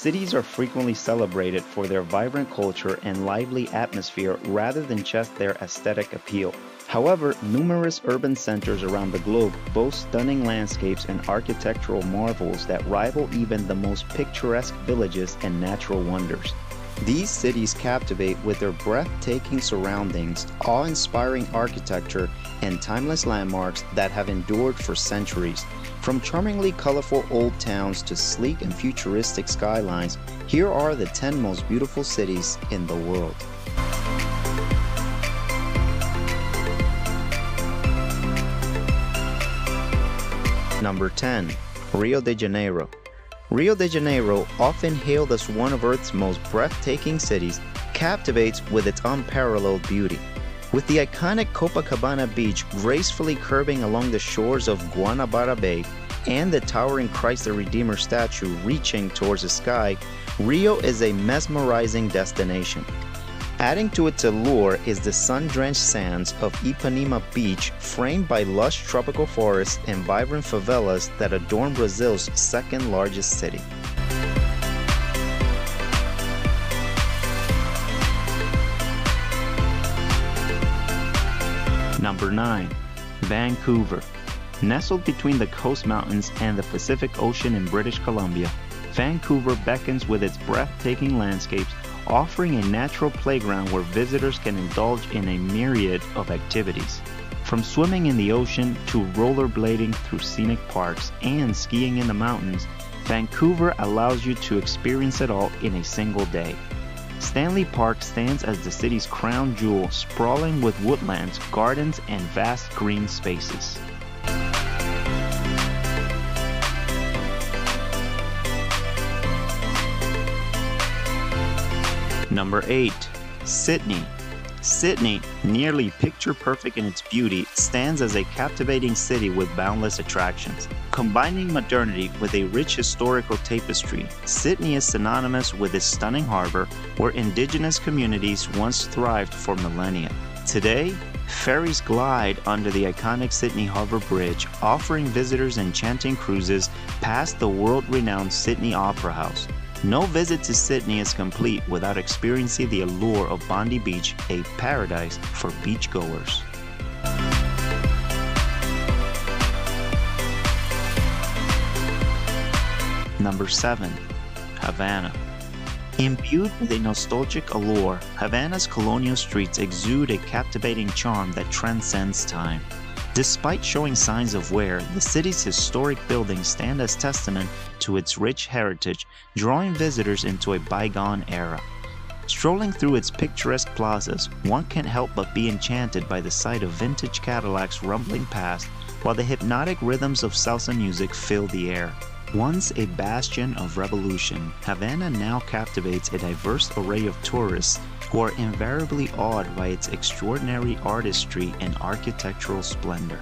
Cities are frequently celebrated for their vibrant culture and lively atmosphere rather than just their aesthetic appeal. However, numerous urban centers around the globe boast stunning landscapes and architectural marvels that rival even the most picturesque villages and natural wonders. These cities captivate with their breathtaking surroundings, awe-inspiring architecture, and timeless landmarks that have endured for centuries. From charmingly colorful old towns to sleek and futuristic skylines, here are the 10 most beautiful cities in the world. Number 10. Rio de Janeiro. Rio de Janeiro, often hailed as one of Earth's most breathtaking cities, captivates with its unparalleled beauty. With the iconic Copacabana beach gracefully curving along the shores of Guanabara Bay and the towering Christ the Redeemer statue reaching towards the sky, Rio is a mesmerizing destination. Adding to its allure is the sun-drenched sands of Ipanema Beach, framed by lush tropical forests and vibrant favelas that adorn Brazil's second-largest city. Number 9. Vancouver. Nestled between the Coast Mountains and the Pacific Ocean in British Columbia, Vancouver beckons with its breathtaking landscapes, offering a natural playground where visitors can indulge in a myriad of activities. From swimming in the ocean to rollerblading through scenic parks and skiing in the mountains, Vancouver allows you to experience it all in a single day. Stanley Park stands as the city's crown jewel, sprawling with woodlands, gardens, and vast green spaces. Number 8. Sydney. Sydney, nearly picture-perfect in its beauty, stands as a captivating city with boundless attractions. Combining modernity with a rich historical tapestry, Sydney is synonymous with its stunning harbor, where indigenous communities once thrived for millennia. Today, ferries glide under the iconic Sydney Harbour Bridge, offering visitors enchanting cruises past the world-renowned Sydney Opera House. No visit to Sydney is complete without experiencing the allure of Bondi Beach, a paradise for beachgoers. Number 7. Havana. Imbued with a nostalgic allure, Havana's colonial streets exude a captivating charm that transcends time. Despite showing signs of wear, the city's historic buildings stand as testament to its rich heritage, drawing visitors into a bygone era. Strolling through its picturesque plazas, one can't help but be enchanted by the sight of vintage Cadillacs rumbling past, while the hypnotic rhythms of salsa music fill the air. Once a bastion of revolution, Havana now captivates a diverse array of tourists who are invariably awed by its extraordinary artistry and architectural splendor.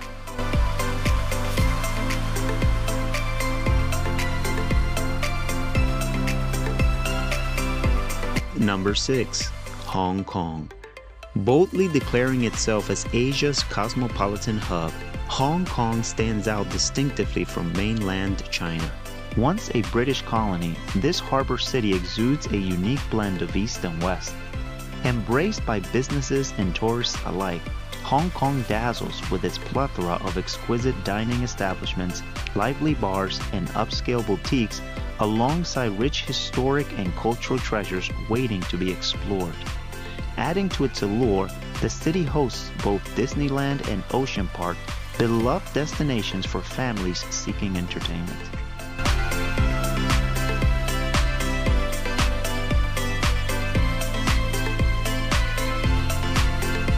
Number 6. Hong Kong. Boldly declaring itself as Asia's cosmopolitan hub, Hong Kong stands out distinctively from mainland China. Once a British colony, this harbor city exudes a unique blend of East and West. Embraced by businesses and tourists alike, Hong Kong dazzles with its plethora of exquisite dining establishments, lively bars, and upscale boutiques, alongside rich historic and cultural treasures waiting to be explored. Adding to its allure, the city hosts both Disneyland and Ocean Park, beloved destinations for families seeking entertainment.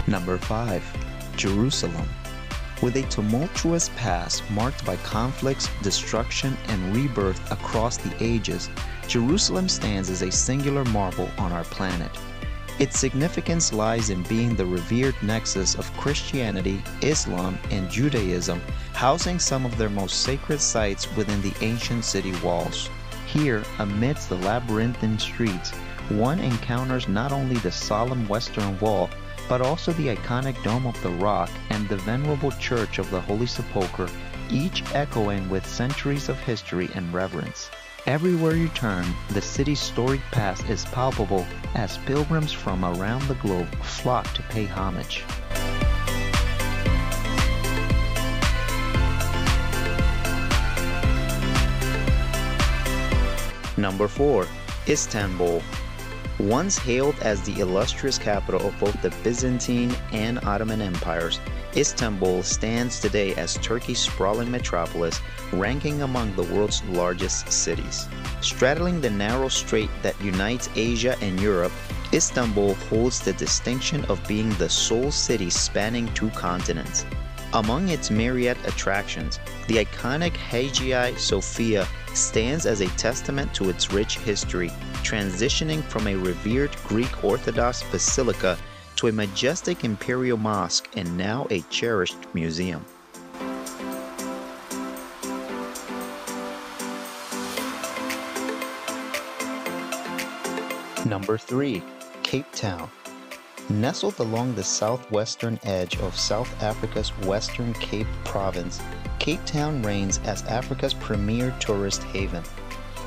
Number 5. Jerusalem. With a tumultuous past marked by conflicts, destruction, and rebirth across the ages, Jerusalem stands as a singular marvel on our planet. Its significance lies in being the revered nexus of Christianity, Islam, and Judaism, housing some of their most sacred sites within the ancient city walls. Here, amidst the labyrinthine streets, one encounters not only the solemn Western Wall, but also the iconic Dome of the Rock and the venerable Church of the Holy Sepulchre, each echoing with centuries of history and reverence. Everywhere you turn, the city's storied past is palpable as pilgrims from around the globe flock to pay homage. Number 4. Istanbul. Once hailed as the illustrious capital of both the Byzantine and Ottoman empires, Istanbul stands today as Turkey's sprawling metropolis, ranking among the world's largest cities. Straddling the narrow strait that unites Asia and Europe, Istanbul holds the distinction of being the sole city spanning two continents. Among its myriad attractions, the iconic Hagia Sophia stands as a testament to its rich history, transitioning from a revered Greek Orthodox basilica to a majestic imperial mosque and now a cherished museum. Number 3. Cape Town. Nestled along the southwestern edge of South Africa's Western Cape Province, Cape Town reigns as Africa's premier tourist haven.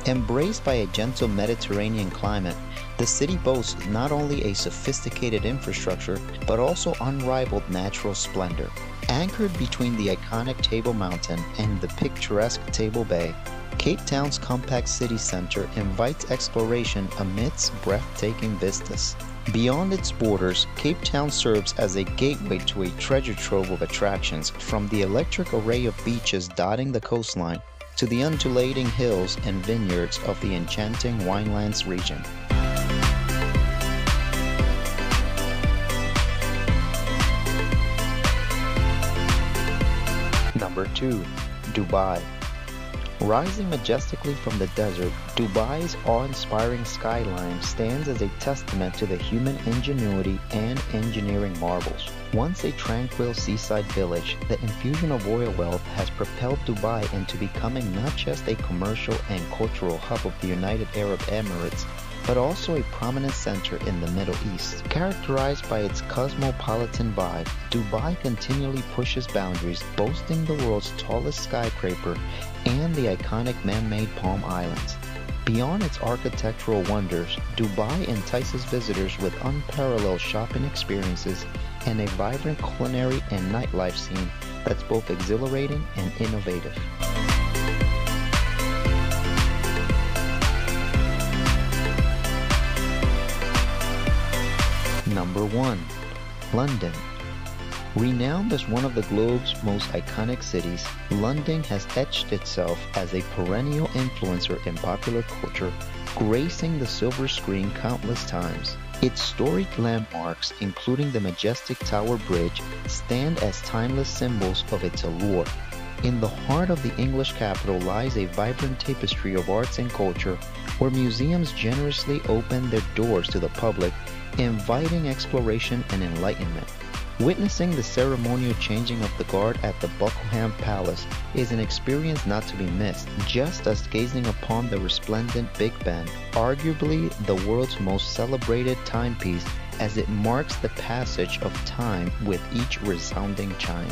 Embraced by a gentle Mediterranean climate, the city boasts not only a sophisticated infrastructure, but also unrivaled natural splendor. Anchored between the iconic Table Mountain and the picturesque Table Bay, Cape Town's compact city center invites exploration amidst breathtaking vistas. Beyond its borders, Cape Town serves as a gateway to a treasure trove of attractions, from the electric array of beaches dotting the coastline to the undulating hills and vineyards of the enchanting Winelands region. Number 2. Dubai. Rising majestically from the desert, Dubai's awe-inspiring skyline stands as a testament to the human ingenuity and engineering marvels. Once a tranquil seaside village, the infusion of oil wealth has propelled Dubai into becoming not just a commercial and cultural hub of the United Arab Emirates, but also a prominent center in the Middle East. Characterized by its cosmopolitan vibe, Dubai continually pushes boundaries, boasting the world's tallest skyscraper and the iconic man-made Palm Islands. Beyond its architectural wonders, Dubai entices visitors with unparalleled shopping experiences and a vibrant culinary and nightlife scene that's both exhilarating and innovative. Number 1. London. Renowned as one of the globe's most iconic cities, London has etched itself as a perennial influencer in popular culture, gracing the silver screen countless times. Its storied landmarks, including the majestic Tower Bridge, stand as timeless symbols of its allure. In the heart of the English capital lies a vibrant tapestry of arts and culture, where museums generously open their doors to the public, inviting exploration and enlightenment. Witnessing the ceremonial changing of the guard at the Buckingham Palace is an experience not to be missed, just as gazing upon the resplendent Big Ben, arguably the world's most celebrated timepiece, as it marks the passage of time with each resounding chime.